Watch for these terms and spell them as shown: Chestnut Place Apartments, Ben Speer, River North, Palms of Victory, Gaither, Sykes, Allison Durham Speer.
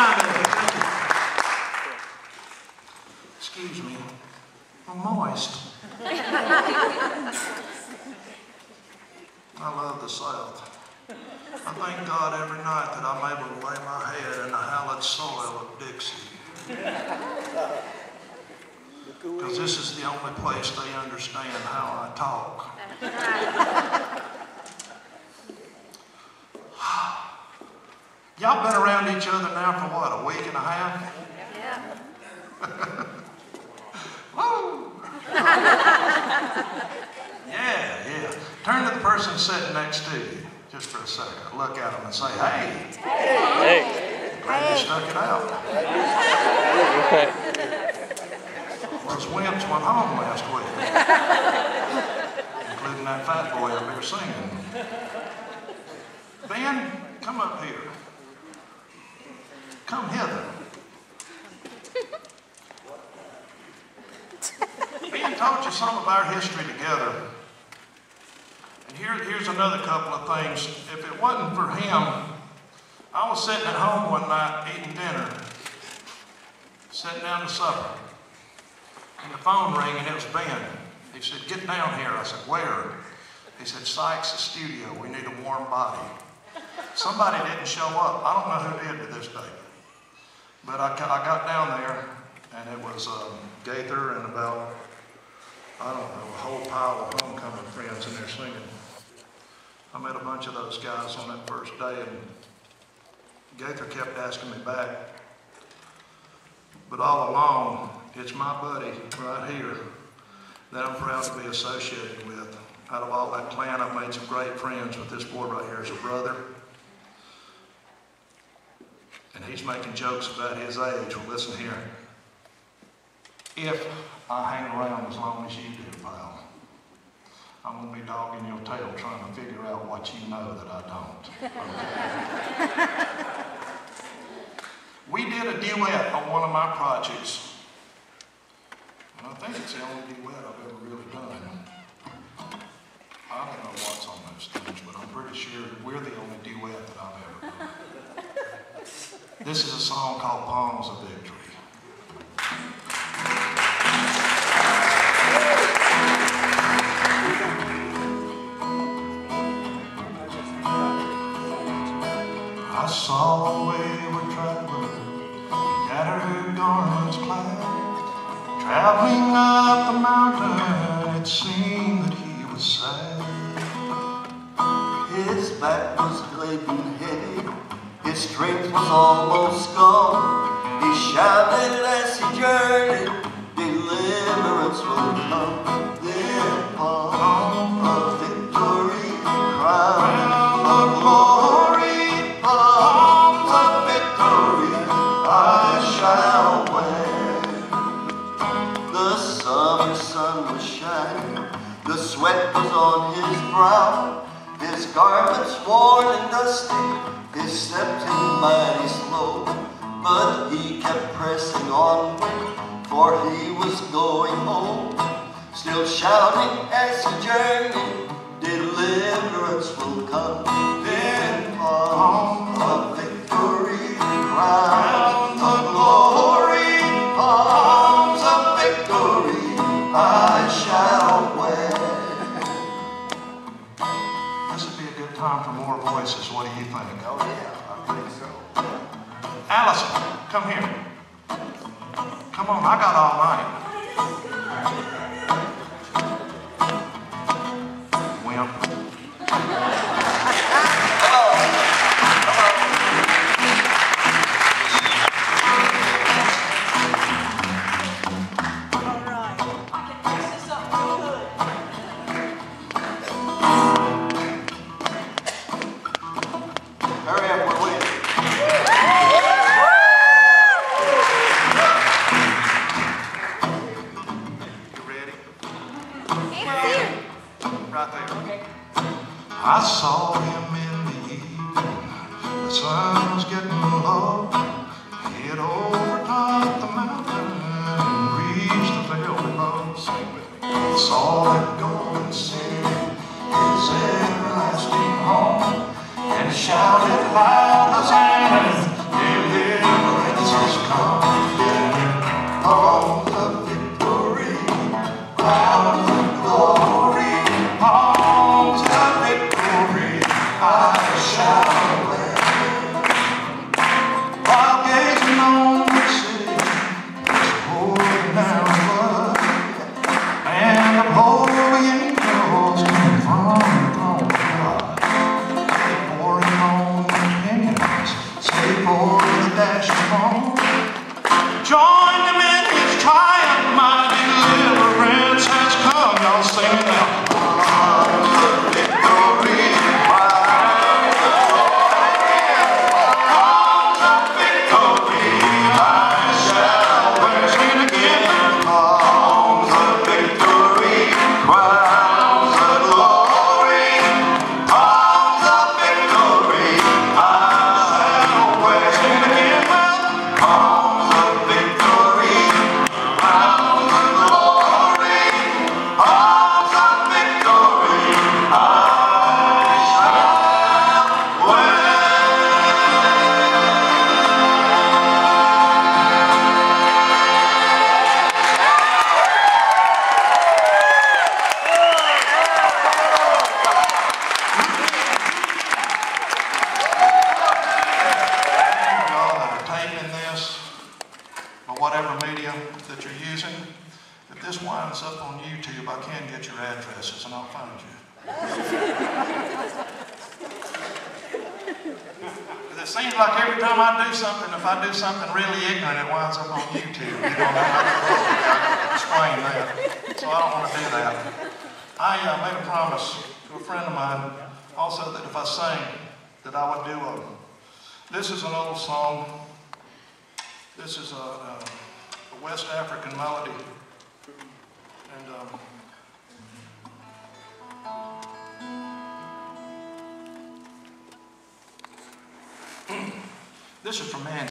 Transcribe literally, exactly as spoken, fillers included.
job, Andrew. Thank you. Excuse me. I'm moist. I love the South. I thank God every night that I'm able to lay my head in the hallowed soil of Dixie. Because this is the only place they understand how I talk. Y'all been around each other now for what, a week and a half? Yeah. Woo! Yeah, yeah. Turn to the person sitting next to you. Just for a second, look at them and say, hey. Hey. hey. Glad you stuck it out. Those wimps went home last week. Including that fat boy up here singing. Ben, come up here. Come hither. Ben taught you some of our history together. Here, here's another couple of things. If it wasn't for him, I was sitting at home one night eating dinner, sitting down to supper, and the phone rang, and it was Ben. He said, get down here. I said, where? He said, Sykes' studio. We need a warm body. Somebody didn't show up. I don't know who did to this day. But I, I got down there, and it was um, Gaither and about, I don't know, a whole pile of homecoming friends in there singing. I met a bunch of those guys on that first day, and Gaither kept asking me back. But all along, it's my buddy right here that I'm proud to be associated with. Out of all that clan, I've made some great friends with this boy right here as a brother. And he's making jokes about his age. Well, listen here. If I hang around as long as you do, pal, I'm going to be dogging your tail trying to figure out what you know that I don't. Okay. We did a duet on one of my projects. And I think it's the only duet I've ever really done. I don't know what's on those things, but I'm pretty sure we're the only duet that I've ever done. This is a song called Palms of Victory. I saw a wayward traveler, tattered garments clad, traveling up the mountain. It seemed that he was sad. His back was bleeding and heavy, his strength was almost gone. He shouted as he journeyed, deliverance will come. Then palm of victory, crown of glory. Sweat was on his brow, his garments worn and dusty, his steps mighty slow, but he kept pressing onward, for he was going home. Still shouting as he journeyed, deliverance will come. Then palm of victory, crown of glory, palms of victory, I shall wear. Time for more voices. What do you think? Oh yeah, I think so. Yeah. Allison, come here. Come on, I got all night. Wimp. Hello. Hello. All right. I can fix this up real good. I saw him in the evening, the sun was getting low, he had overtopped the mountain and reached the vale below. I saw that golden city, his everlasting home, and shouted loud as an anthem. get your addresses and I'll find you. It seems like every time I do something, if I do something really ignorant, it winds up on YouTube. You know, I explain that. So I don't want to do that. I uh, made a promise to a friend of mine also that if I sang, that I would do a... This is an old song. This is a, a West African melody. And um, this is from Manchester.